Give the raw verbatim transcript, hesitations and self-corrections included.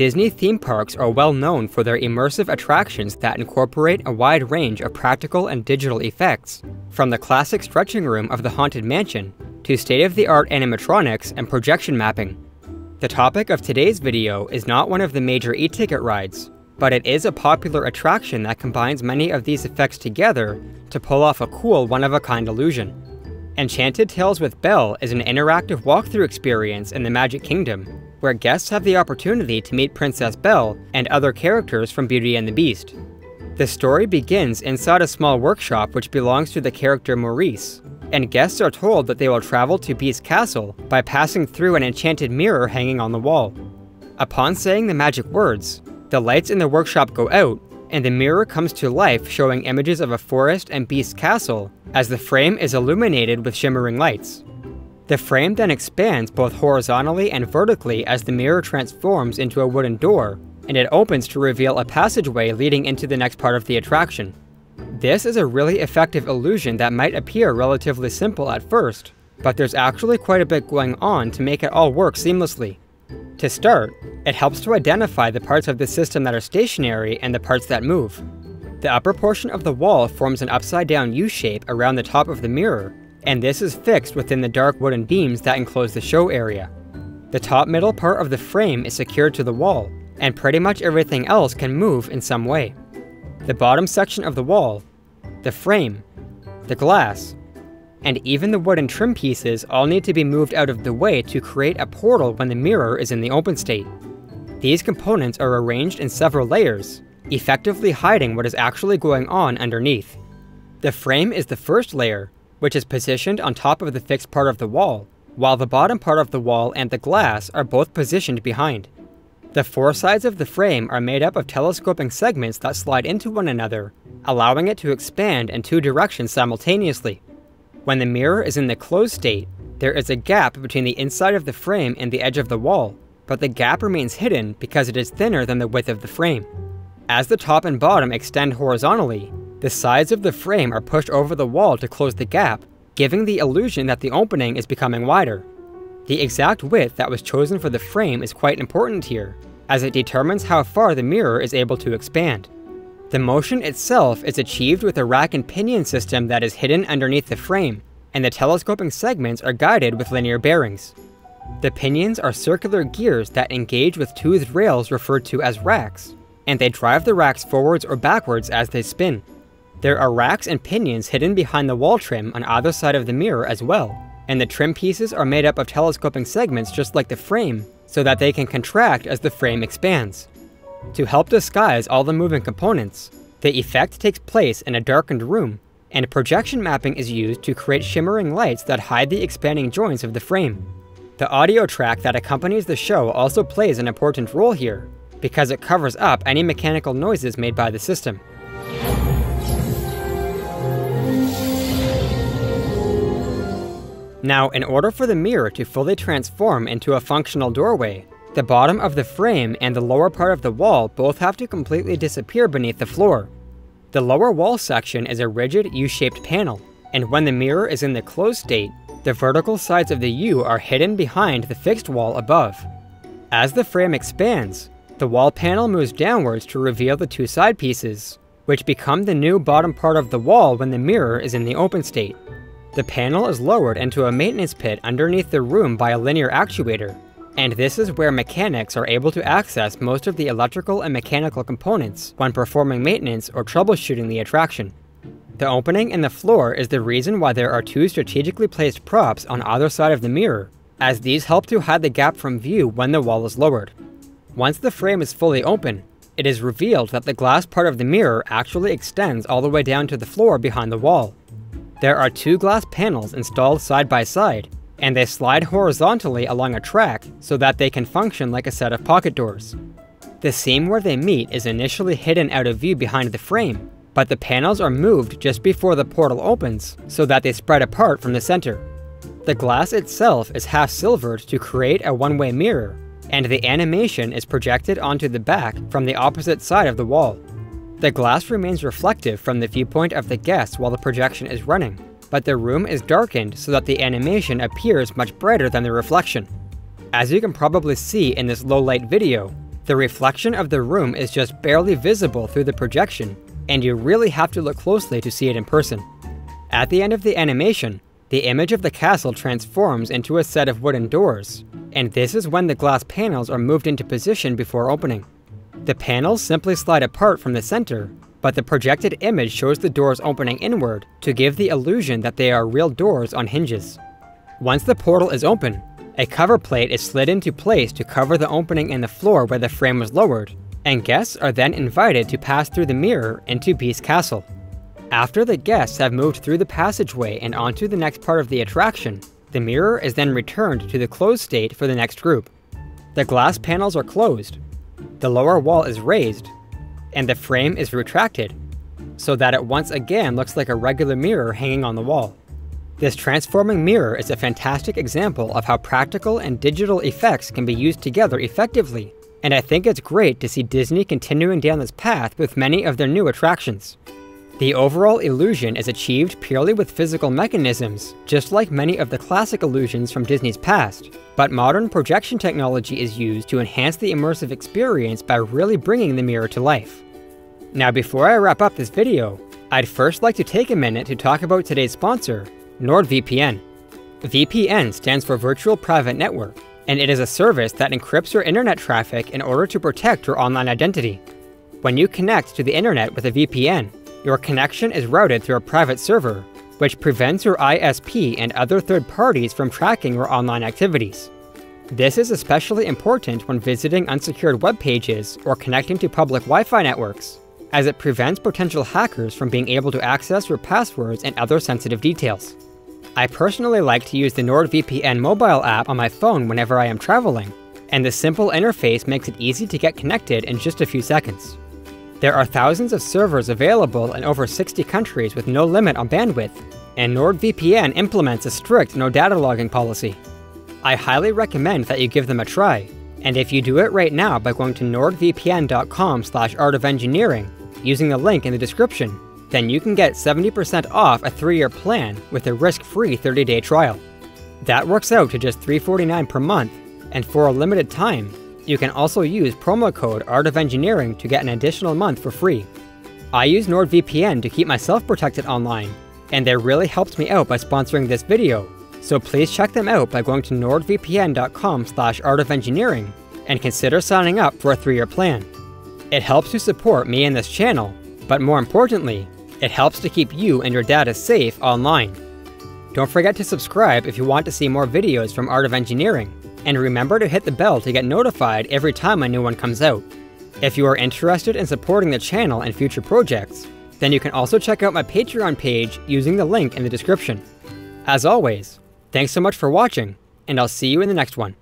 Disney theme parks are well known for their immersive attractions that incorporate a wide range of practical and digital effects, from the classic stretching room of the Haunted Mansion to state-of-the-art animatronics and projection mapping. The topic of today's video is not one of the major e-ticket rides, but it is a popular attraction that combines many of these effects together to pull off a cool one-of-a-kind illusion. Enchanted Tales with Belle is an interactive walkthrough experience in the Magic Kingdom, where guests have the opportunity to meet Princess Belle and other characters from Beauty and the Beast. The story begins inside a small workshop which belongs to the character Maurice, and guests are told that they will travel to Beast's castle by passing through an enchanted mirror hanging on the wall. Upon saying the magic words, the lights in the workshop go out, and the mirror comes to life, showing images of a forest and Beast's castle as the frame is illuminated with shimmering lights. The frame then expands both horizontally and vertically as the mirror transforms into a wooden door, and it opens to reveal a passageway leading into the next part of the attraction. This is a really effective illusion that might appear relatively simple at first, but there's actually quite a bit going on to make it all work seamlessly. To start, it helps to identify the parts of the system that are stationary and the parts that move. The upper portion of the wall forms an upside-down U-shape around the top of the mirror, and this is fixed within the dark wooden beams that enclose the show area. The top middle part of the frame is secured to the wall, and pretty much everything else can move in some way. The bottom section of the wall, the frame, the glass, and even the wooden trim pieces all need to be moved out of the way to create a portal when the mirror is in the open state. These components are arranged in several layers, effectively hiding what is actually going on underneath. The frame is the first layer, which is positioned on top of the fixed part of the wall, while the bottom part of the wall and the glass are both positioned behind. The four sides of the frame are made up of telescoping segments that slide into one another, allowing it to expand in two directions simultaneously. When the mirror is in the closed state, there is a gap between the inside of the frame and the edge of the wall, but the gap remains hidden because it is thinner than the width of the frame. As the top and bottom extend horizontally, the sides of the frame are pushed over the wall to close the gap, giving the illusion that the opening is becoming wider. The exact width that was chosen for the frame is quite important here, as it determines how far the mirror is able to expand. The motion itself is achieved with a rack and pinion system that is hidden underneath the frame, and the telescoping segments are guided with linear bearings. The pinions are circular gears that engage with toothed rails referred to as racks, and they drive the racks forwards or backwards as they spin. There are racks and pinions hidden behind the wall trim on either side of the mirror as well, and the trim pieces are made up of telescoping segments just like the frame, so that they can contract as the frame expands. To help disguise all the moving components, the effect takes place in a darkened room, and projection mapping is used to create shimmering lights that hide the expanding joints of the frame. The audio track that accompanies the show also plays an important role here, because it covers up any mechanical noises made by the system. Now, in order for the mirror to fully transform into a functional doorway, the bottom of the frame and the lower part of the wall both have to completely disappear beneath the floor. The lower wall section is a rigid U-shaped panel, and when the mirror is in the closed state, the vertical sides of the U are hidden behind the fixed wall above. As the frame expands, the wall panel moves downwards to reveal the two side pieces, which become the new bottom part of the wall when the mirror is in the open state. The panel is lowered into a maintenance pit underneath the room by a linear actuator, and this is where mechanics are able to access most of the electrical and mechanical components when performing maintenance or troubleshooting the attraction. The opening in the floor is the reason why there are two strategically placed props on either side of the mirror, as these help to hide the gap from view when the wall is lowered. Once the frame is fully open, it is revealed that the glass part of the mirror actually extends all the way down to the floor behind the wall. There are two glass panels installed side by side, and they slide horizontally along a track so that they can function like a set of pocket doors. The seam where they meet is initially hidden out of view behind the frame, but the panels are moved just before the portal opens so that they spread apart from the center. The glass itself is half silvered to create a one-way mirror, and the animation is projected onto the back from the opposite side of the wall. The glass remains reflective from the viewpoint of the guest while the projection is running, but the room is darkened so that the animation appears much brighter than the reflection. As you can probably see in this low-light video, The reflection of the room is just barely visible through the projection, and you really have to look closely to see it in person. At the end of the animation, the image of the castle transforms into a set of wooden doors, and this is when the glass panels are moved into position before opening. The panels simply slide apart from the center, but the projected image shows the doors opening inward to give the illusion that they are real doors on hinges. Once the portal is open, a cover plate is slid into place to cover the opening in the floor where the frame was lowered, and guests are then invited to pass through the mirror into Beast's castle. After the guests have moved through the passageway and onto the next part of the attraction, the mirror is then returned to the closed state for the next group. The glass panels are closed, the lower wall is raised, and the frame is retracted, so that it once again looks like a regular mirror hanging on the wall. This transforming mirror is a fantastic example of how practical and digital effects can be used together effectively, and I think it's great to see Disney continuing down this path with many of their new attractions. The overall illusion is achieved purely with physical mechanisms, just like many of the classic illusions from Disney's past, but modern projection technology is used to enhance the immersive experience by really bringing the mirror to life. Now, before I wrap up this video, I'd first like to take a minute to talk about today's sponsor, NordVPN. V P N stands for Virtual Private Network, and it is a service that encrypts your internet traffic in order to protect your online identity. When you connect to the internet with a V P N, your connection is routed through a private server, which prevents your I S P and other third parties from tracking your online activities. This is especially important when visiting unsecured web pages or connecting to public Wi-Fi networks, as it prevents potential hackers from being able to access your passwords and other sensitive details. I personally like to use the NordVPN mobile app on my phone whenever I am traveling, and the simple interface makes it easy to get connected in just a few seconds. There are thousands of servers available in over sixty countries with no limit on bandwidth, and NordVPN implements a strict no data logging policy. I highly recommend that you give them a try, and if you do it right now by going to nordvpn dot com slash art of engineering using the link in the description, then you can get seventy percent off a three year plan with a risk-free thirty day trial. That works out to just three forty-nine per month, and for a limited time, you can also use promo code ARTOFENGINEERING to get an additional month for free. I use NordVPN to keep myself protected online, and they really helped me out by sponsoring this video, so please check them out by going to nordvpn dot com slash art of engineering and consider signing up for a three year plan. It helps to support me and this channel, but more importantly, it helps to keep you and your data safe online. Don't forget to subscribe if you want to see more videos from Art of Engineering. And remember to hit the bell to get notified every time a new one comes out. If you are interested in supporting the channel and future projects, then you can also check out my Patreon page using the link in the description. As always, thanks so much for watching, and I'll see you in the next one.